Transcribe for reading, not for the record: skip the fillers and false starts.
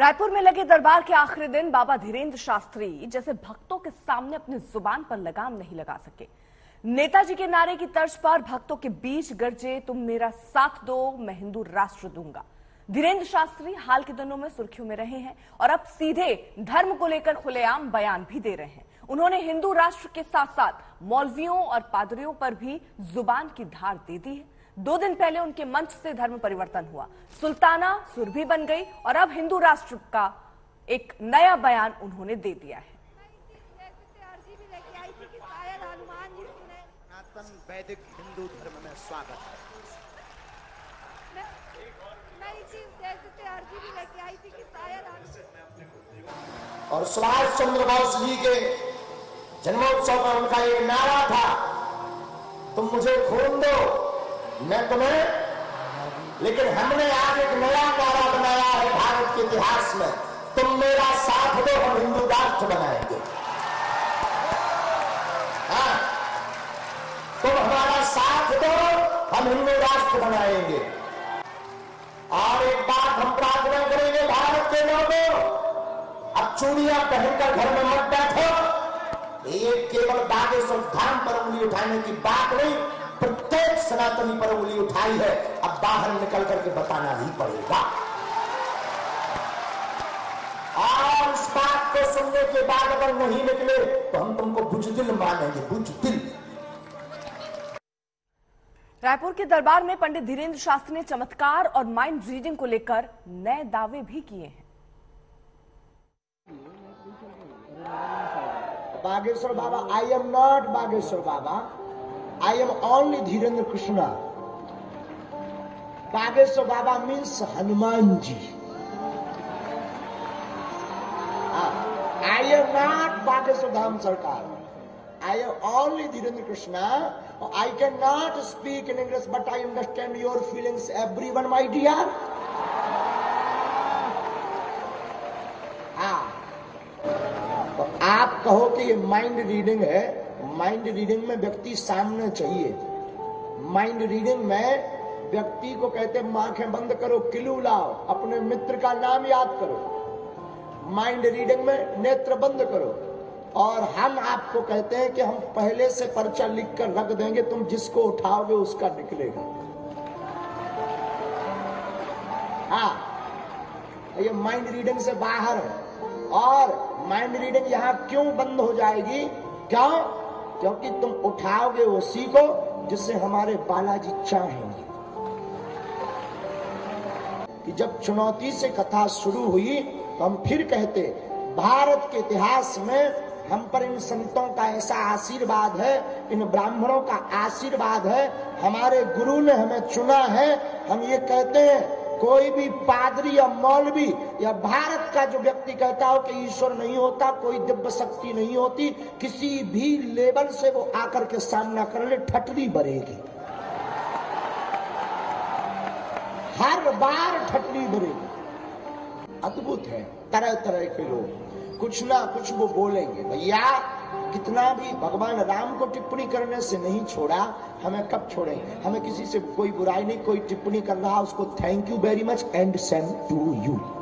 रायपुर में लगे दरबार के आखिरी दिन बाबा धीरेंद्र शास्त्री जैसे भक्तों के सामने अपनी जुबान पर लगाम नहीं लगा सके। नेताजी के नारे की तर्ज पर भक्तों के बीच गरजे, तुम मेरा साथ दो, मैं हिंदू राष्ट्र दूंगा। धीरेंद्र शास्त्री हाल के दिनों में सुर्खियों में रहे हैं और अब सीधे धर्म को लेकर खुलेआम बयान भी दे रहे हैं। उन्होंने हिंदू राष्ट्र के साथ साथ मौलवियों और पादरियों पर भी जुबान की धार दे दी है। 2 दिन पहले उनके मंच से धर्म परिवर्तन हुआ, सुल्ताना सुरभि बन गई और अब हिंदू राष्ट्र का एक नया बयान उन्होंने दे दिया है। सनातन वैदिक हिंदू धर्म में स्वागत है। और सुभाष चंद्र बोस जी के जन्मोत्सव पर उनका एक नारा था, तुम मुझे खून दो मैं तुम्हें, लेकिन हमने आज एक नया नारा बनाया है भारत के इतिहास में, तुम मेरा साथ दो, हम हिंदू राष्ट्र बनाएंगे। हाँ, तुम हमारा साथ दो, हम हिंदू राष्ट्र बनाएंगे। और एक बात हम प्रार्थना करेंगे भारत के लोगों, अब चूड़ियां पहनकर घर में मत बैठो। ये केवल बागेश्वर धाम पर उंगली उठाने की बात नहीं, प्रत्येक सनातनी पर उंगली उठाई है, अब बाहर निकल करके बताना ही पड़ेगा। और इस बात को सुनने के बाद अगर नहीं निकले तो हम तुमको बुजदिल मानेंगे, बुजदिल। रायपुर के दरबार में पंडित धीरेंद्र शास्त्री ने चमत्कार और माइंड रीडिंग को लेकर नए दावे भी किए हैं। Bageshwar Baba, I am not Bageshwar Baba, I am only Dhirendra Krishna. Bageshwar Baba means Hanumanji. I am not Bageshwar Dham Sarkar. I am only Dhirendra Krishna. I cannot speak in English, but I understand your feelings, everyone, my dear. तो आप कहो कि ये mind reading है। Mind reading में व्यक्ति सामने चाहिए। माइंड रीडिंग में व्यक्ति को कहते हैं आंखें बंद करो, किलू लाओ, अपने मित्र का नाम याद करो। माइंड रीडिंग में नेत्र बंद करो। और हम आपको कहते हैं कि हम पहले से पर्चा लिख कर रख देंगे, तुम जिसको उठाओगे उसका निकलेगा। हाँ, ये माइंड रीडिंग से बाहर है। और माइंड रीडिंग यहाँ क्यों बंद हो जाएगी? क्यों? क्योंकि तुम उठाओगे उसी को जिससे हमारे बालाजी चाहेंगे। कि जब चुनौती से कथा शुरू हुई तो हम फिर कहते, भारत के इतिहास में हम पर इन संतों का ऐसा आशीर्वाद है, इन ब्राह्मणों का आशीर्वाद है, हमारे गुरु ने हमें चुना है। हम ये कहते हैं कोई भी पादरी या मौलवी या भारत का जो व्यक्ति कहता हो कि ईश्वर नहीं होता, कोई दिव्य शक्ति नहीं होती, किसी भी लेवल से वो आकर के सामना कर ले, ठटरी भरेगी, हर बार ठटरी भरेगी। अद्भुत है, तरह तरह के लोग, कुछ ना कुछ वो बोलेंगे। भैया कितना भी भगवान राम को टिप्पणी करने से नहीं छोड़ा, हमें कब छोड़ेंगे? हमें किसी से कोई बुराई नहीं, कोई टिप्पणी कर रहा उसको thank you very much and send to you.